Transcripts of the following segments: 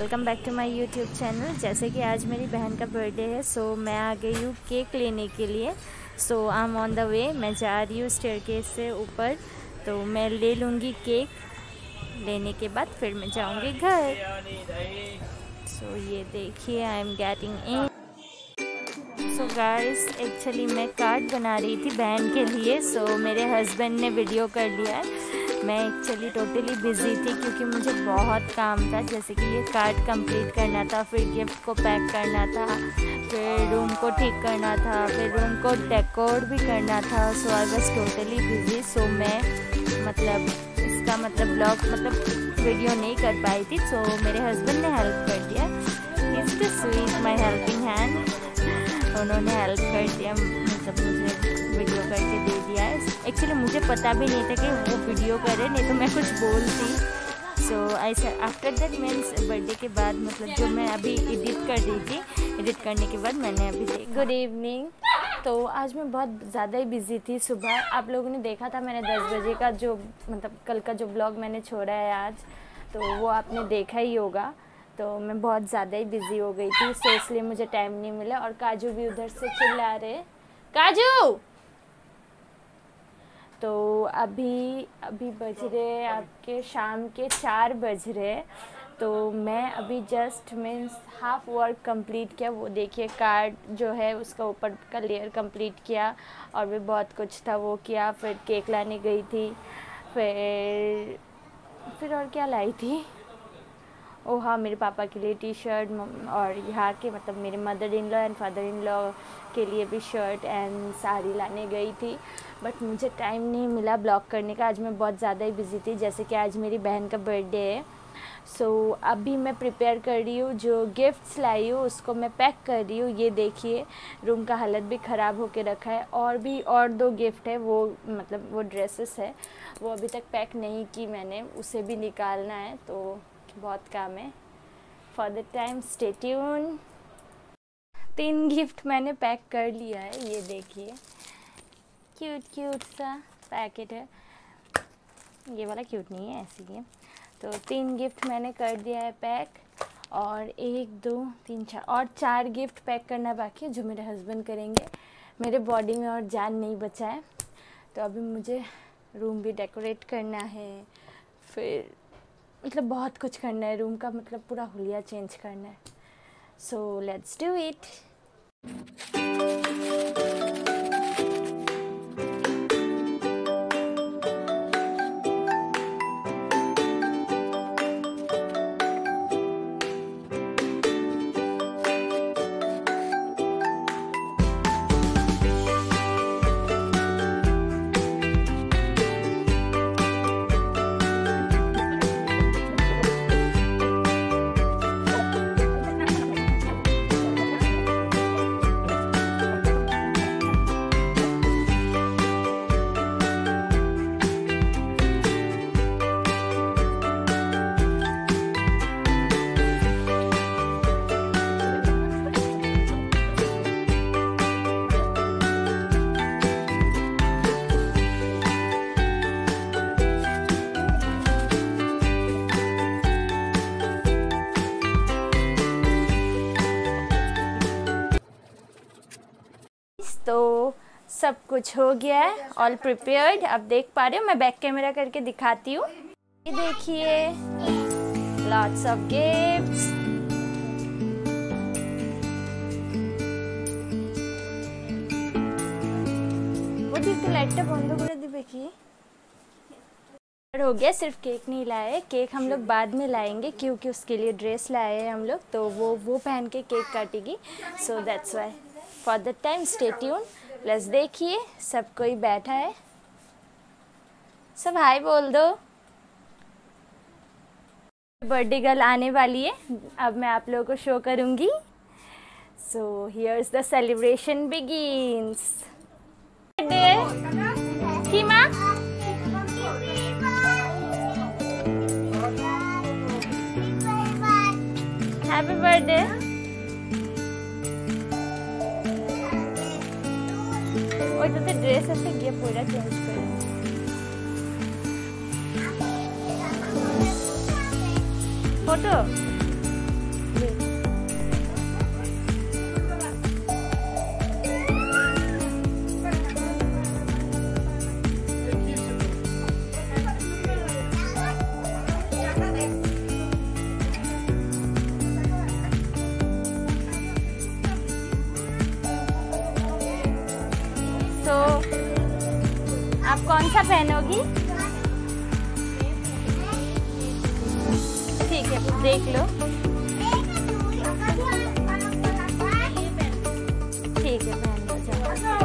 Welcome back to my YouTube channel. जैसे कि आज मेरी बहन का बर्थडे है, सो मैं आ गई हूँ केक लेने के लिए। So I am on the way, मैं जा रही हूँ स्टेयरकेस से ऊपर, तो मैं ले लूँगी केक। लेने के बाद फिर मैं जाऊँगी घर। सो ये देखिए, I am getting in. So guys, actually मैं कार्ड बना रही थी बहन के लिए, सो मेरे हस्बैंड ने वीडियो कर लिया। मैं एक्चुअली टोटली बिज़ी थी क्योंकि मुझे बहुत काम था, जैसे कि ये कार्ड कंप्लीट करना था, फिर गिफ्ट को पैक करना था, फिर रूम को ठीक करना था, फिर रूम को डेकोर भी करना था। So I was totally busy. So मैं ब्लॉग वीडियो नहीं कर पाई थी। सो मेरे हस्बैंड ने हेल्प कर दिया। It's the sweet my helping hand. उन्होंने हेल्प कर दिया, मुझे वीडियो करके दे दिया है। एक्चुअली मुझे पता भी नहीं था कि वो वीडियो करे, नहीं तो मैं कुछ बोलती। सो ऐसा आफ्टर दैट, मैं बर्थडे के बाद जो मैं अभी एडिट कर रही थी, एडिट करने के बाद मैंने अभी देखा। Good evening. तो आज मैं बहुत ज़्यादा ही बिज़ी थी। सुबह आप लोगों ने देखा था, मैंने 10 बजे का जो कल का जो ब्लॉग मैंने छोड़ा है आज, तो वो आपने देखा ही होगा। तो मैं बहुत ज़्यादा ही बिज़ी हो गई थी, सो इसलिए मुझे टाइम नहीं मिला। और काजू भी उधर से चिल्ला रहे, काजू। तो अभी बज रहे आपके शाम के 4 बज रहे। तो मैं अभी जस्ट हाफ वर्क कंप्लीट किया। वो देखिए, कार्ड जो है उसका ऊपर का लेयर कंप्लीट किया, और भी बहुत कुछ था वो किया। फिर केक लाने गई थी, फिर और क्या लाई थी, ओ हाँ, मेरे पापा के लिए टी शर्ट, और यहाँ के मेरे mother in law and father in law के लिए भी शर्ट एंड साड़ी लाने गई थी। बट मुझे टाइम नहीं मिला ब्लॉग करने का। आज मैं बहुत ज़्यादा ही बिज़ी थी, जैसे कि आज मेरी बहन का बर्थडे है। सो अभी मैं प्रिपेयर कर रही हूँ, जो गिफ्ट्स लाई हूँ उसको मैं पैक कर रही हूँ। ये देखिए, रूम का हालत भी ख़राब होके रखा है। और भी और 2 गिफ्ट है, वो वो ड्रेसेस है, वो अभी तक पैक नहीं की मैंने, उसे भी निकालना है। तो बहुत काम है। For the time stay tuned. 3 gift मैंने पैक कर लिया है। ये देखिए, क्यूट क्यूट सा पैकेट है। ये वाला क्यूट नहीं है, ऐसे ही है। तो 3 गिफ्ट मैंने कर दिया है पैक, और 1 2 3 4 और 4 गिफ्ट पैक करना बाकी है, जो मेरे हस्बैंड करेंगे। मेरे बॉडी में और जान नहीं बचा है, तो अभी मुझे रूम भी डेकोरेट करना है, फिर बहुत कुछ करना है। रूम का पूरा हुलिया चेंज करना है। So let's do it. तो सब कुछ हो गया है, ऑल प्रिपेयर्ड। अब देख पा रहे हो, मैं बैक कैमरा करके दिखाती हूँ। ये देखिए, लॉट्स ऑफ गिफ्ट्स। वो देखते लाइट बंद कर दिवे की हो गया। सिर्फ केक नहीं लाए, केक हम लोग बाद में लाएंगे, क्योंकि उसके लिए ड्रेस लाए हैं हम लोग, तो वो पहन के केक काटेगी। So that's why. For the time stay tuned. Plus देखिए, सब कोई बैठा है, सब हाय बोल दो। बर्थडे गर्ल आने वाली है, अब मैं आप लोगों को शो करूँगी। So here is the celebration begins. Happy birthday. और तो ड्रेस ऐसे ये पूरा चेंज करें। फोटो आप कौन सा पहनोगी? ठीक है, देख लो। ठीक है, पहन लो जाओ।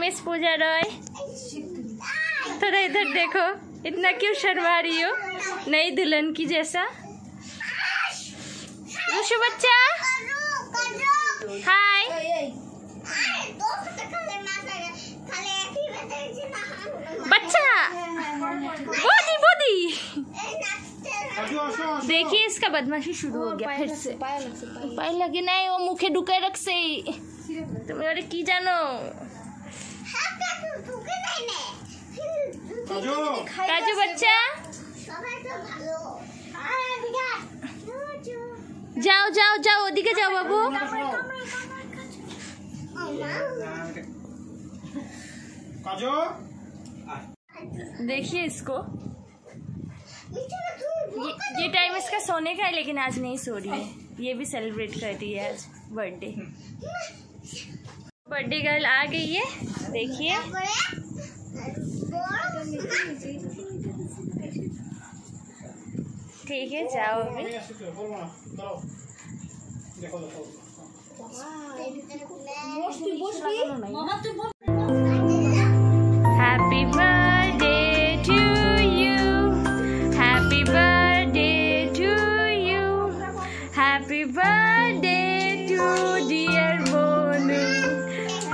मिस पूजा रॉय, थोड़ा इधर देखो, इतना क्यों शर्मा रही हो? नई दुल्हन की जैसा। रुशु बच्चा, हाय। बच्चा बोदी बोदी, देखिए इसका बदमाशी शुरू हो गया फिर से। पाय लगे नहीं, वो मुखे डुके रख से तुम और की जानो। काजू बच्चा जाओ जाओ जाओ, ओदिके जाओ बाबू। देखिए इसको, ये टाइम इसका सोने का है, लेकिन आज नहीं सो रही है। ये भी सेलिब्रेट कर रही है आज बर्थडे। बर्थडे गर्ल आ गई है, देखिए। ठीक है, जाओ अभी। Happy birthday to you, happy birthday to you, happy birthday to dear Bonu,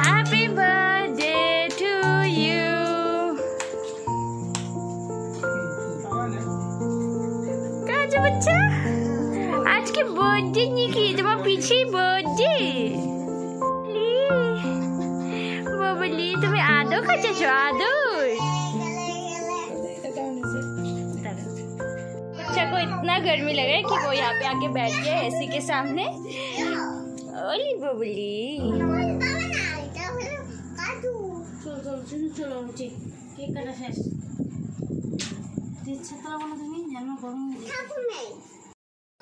happy birthday to you. काजू बच्चा, आज के बर्थडे नहीं की तो पीछे बर्थडे। बबली तुम्हें आदो खा छो, आदो। बच्चा को इतना गर्मी लगे कि वो यहाँ पे आके बैठ गया एसी के सामने। ओली बबली,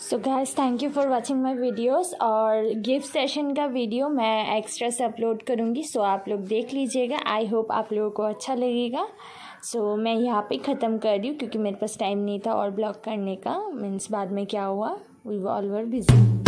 so guys, thank you for watching my videos. और गिफ्ट सेशन का वीडियो मैं एक्स्ट्रा से अपलोड करूँगी, सो आप लोग देख लीजिएगा। आई होप आप लोगों को अच्छा लगेगा। सो मैं यहाँ पे ख़त्म कर रही हूँ क्योंकि मेरे पास टाइम नहीं था और ब्लॉग करने का। मीन्स बाद में क्या हुआ, वी वर ऑल बिजी।